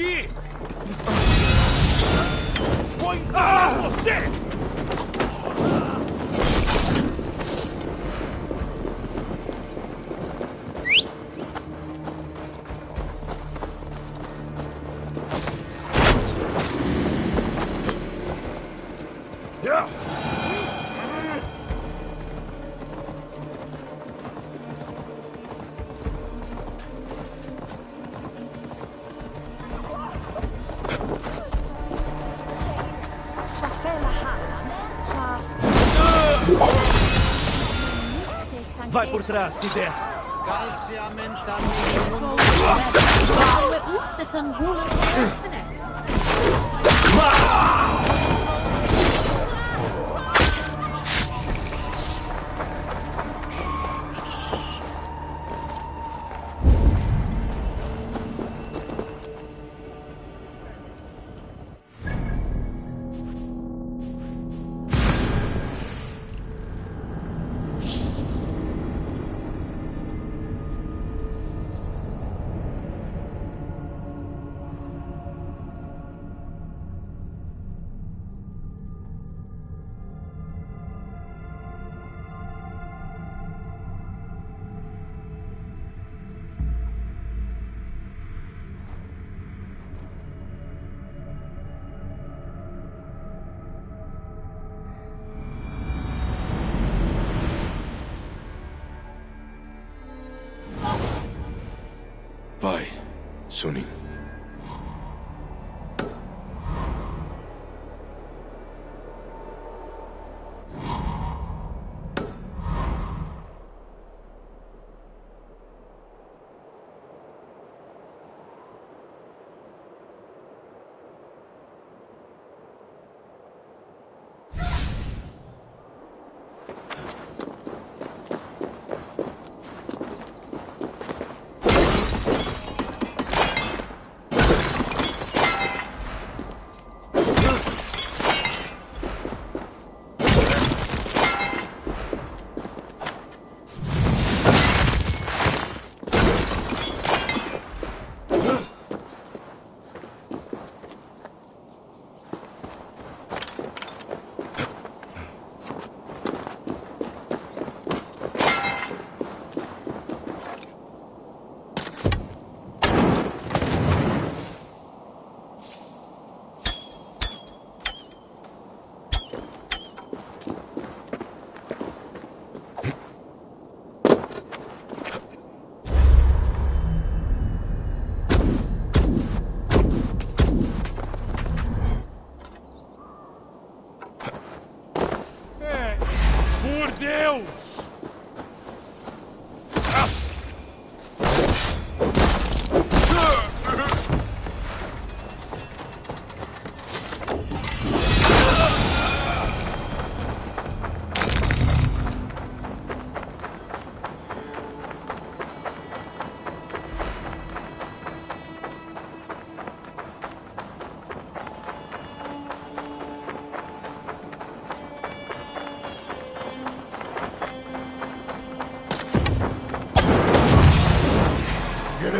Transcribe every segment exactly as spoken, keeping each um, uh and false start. aqui! Vou encarar ah! você! Vai por trás, se der. Vai, Sunin.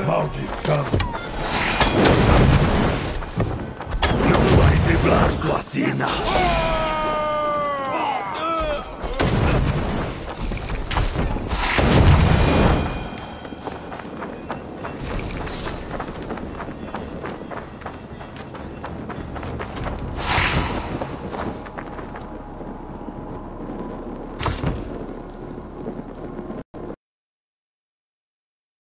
Maldição! Não vai driblar sua sina!